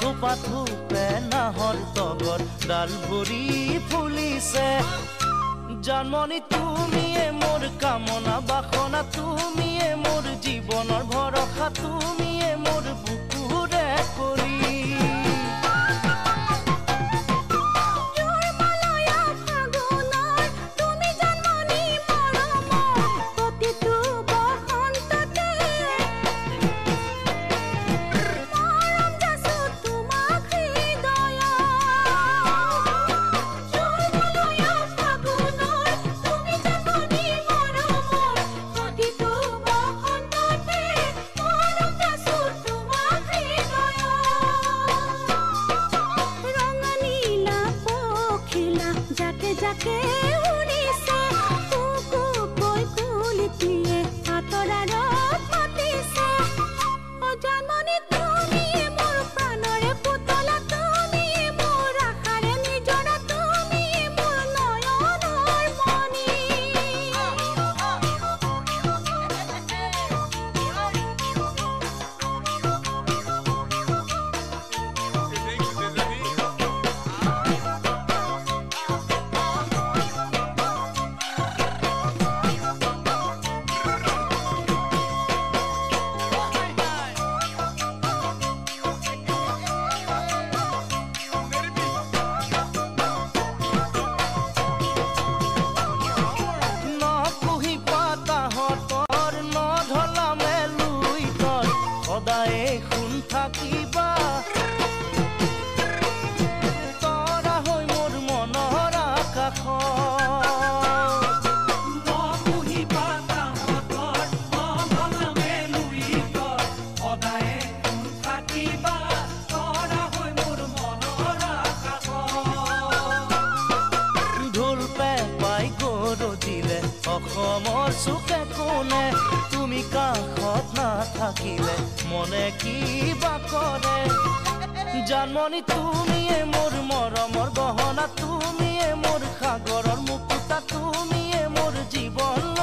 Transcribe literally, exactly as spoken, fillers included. থোপা থোপে নাহৰ তগৰ ডাল ভৰি ফুলিছে জানমনি তুমিয়ে মোৰ কামনা বাসনা তুমিয়ে মোৰ জীৱনৰ ভৰসা তুমিয়ে মোৰ বুকুৰে কৰি জানমনি তুমিয়ে মোৰ মৰমৰ গহনা তুমিয়ে মোৰ সাগৰৰ মুকুতা তুমিয়ে মোৰ জীৱন।